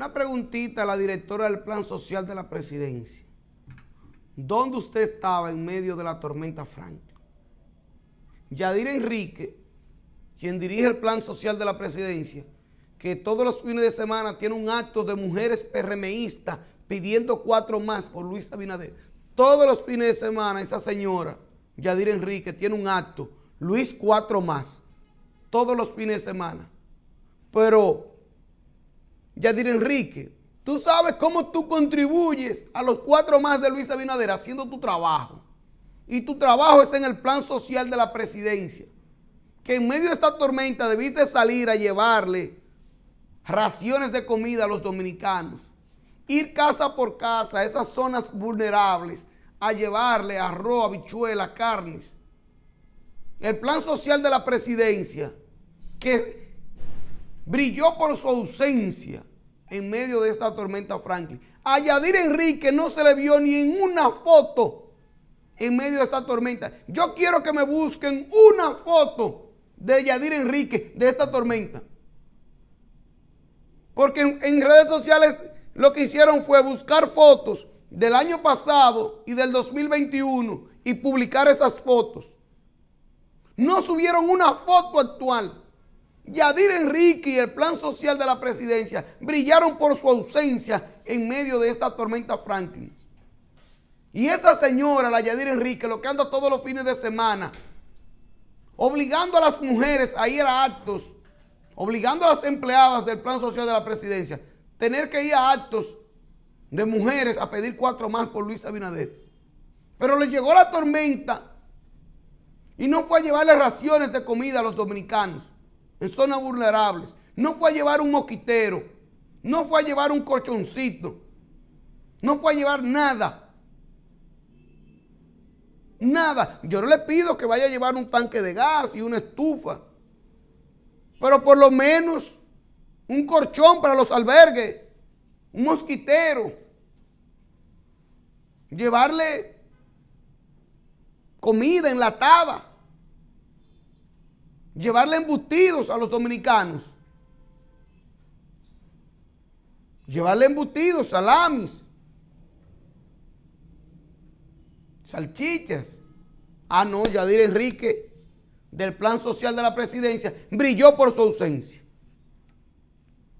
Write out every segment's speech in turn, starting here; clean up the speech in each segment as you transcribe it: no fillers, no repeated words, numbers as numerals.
Una preguntita a la directora del Plan Social de la Presidencia. ¿Dónde usted estaba en medio de la tormenta Franklin? Yadira Enrique, quien dirige el Plan Social de la Presidencia, que todos los fines de semana tiene un acto de mujeres PRMistas pidiendo 4 más por Luis Abinader. Todos los fines de semana esa señora, Yadira Enrique, tiene un acto, Luis 4 más, todos los fines de semana. Pero, Yadira Enrique, tú sabes cómo tú contribuyes a los 4 más de Luis Abinader haciendo tu trabajo. Y tu trabajo es en el Plan Social de la Presidencia, que en medio de esta tormenta debiste salir a llevarle raciones de comida a los dominicanos, ir casa por casa a esas zonas vulnerables a llevarle arroz, habichuela, carnes. El Plan Social de la Presidencia, que brilló por su ausencia en medio de esta tormenta Franklin. A Yadira Enrique no se le vio ni en una foto en medio de esta tormenta. Yo quiero que me busquen una foto de Yadira Enrique de esta tormenta. Porque en redes sociales lo que hicieron fue buscar fotos del año pasado y del 2021 y publicar esas fotos. No subieron una foto actual. Yadira Enrique y el Plan Social de la Presidencia brillaron por su ausencia en medio de esta tormenta Franklin. Y esa señora, la Yadira Enrique, lo que anda todos los fines de semana, obligando a las mujeres a ir a actos, obligando a las empleadas del Plan Social de la Presidencia, tener que ir a actos de mujeres a pedir 4 más por Luis Abinader. Pero le llegó la tormenta y no fue a llevarle raciones de comida a los dominicanos en zonas vulnerables, no fue a llevar un mosquitero, no fue a llevar un colchoncito, no fue a llevar nada, nada. Yo no le pido que vaya a llevar un tanque de gas y una estufa, pero por lo menos un colchón para los albergues, un mosquitero, llevarle comida enlatada, llevarle embutidos a los dominicanos, llevarle embutidos, salamis, salchichas. Ah, no, Yadira Enrique, del Plan Social de la Presidencia, brilló por su ausencia.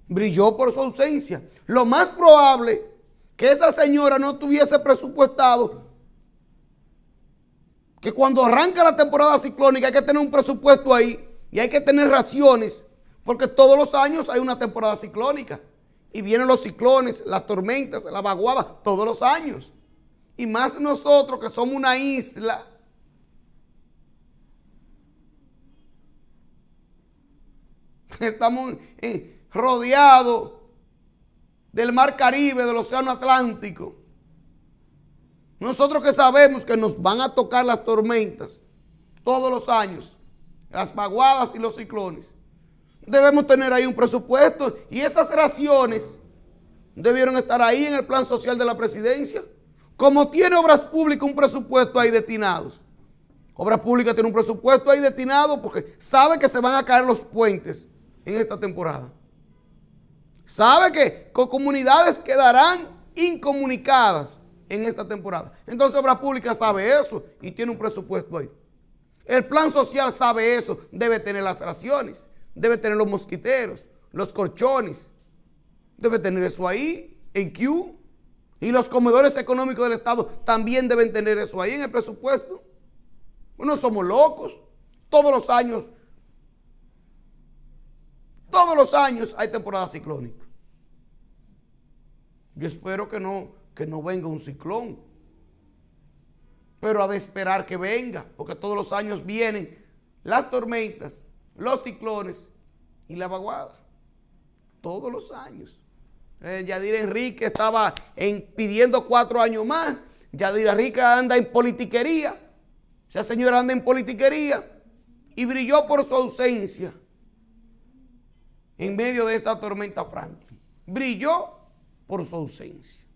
Brilló por su ausencia. Lo más probable que esa señora no tuviese presupuestado, que cuando arranca la temporada ciclónica hay que tener un presupuesto ahí y hay que tener raciones, porque todos los años hay una temporada ciclónica y vienen los ciclones, las tormentas, las vaguadas, todos los años. Y más nosotros que somos una isla que estamos rodeados del mar Caribe, del océano Atlántico. Nosotros que sabemos que nos van a tocar las tormentas todos los años, las vaguadas y los ciclones, debemos tener ahí un presupuesto, y esas raciones debieron estar ahí en el Plan Social de la Presidencia, como tiene Obras Públicas un presupuesto ahí destinado. Obras Públicas tiene un presupuesto ahí destinado porque sabe que se van a caer los puentes en esta temporada. Sabe que comunidades quedarán incomunicadas en esta temporada. Entonces Obras Públicas sabe eso y tiene un presupuesto ahí. El Plan Social sabe eso, debe tener las raciones, debe tener los mosquiteros, los colchones, debe tener eso ahí en Q, y los comedores económicos del Estado también deben tener eso ahí en el presupuesto. No somos locos, todos los años hay temporada ciclónica. Yo espero que no venga un ciclón, pero ha de esperar que venga, porque todos los años vienen las tormentas, los ciclones y la vaguada, todos los años. Yadira Enrique estaba pidiendo 4 años más. Yadira Enrique anda en politiquería, esa señora anda en politiquería y brilló por su ausencia en medio de esta tormenta Franklin, brilló por su ausencia.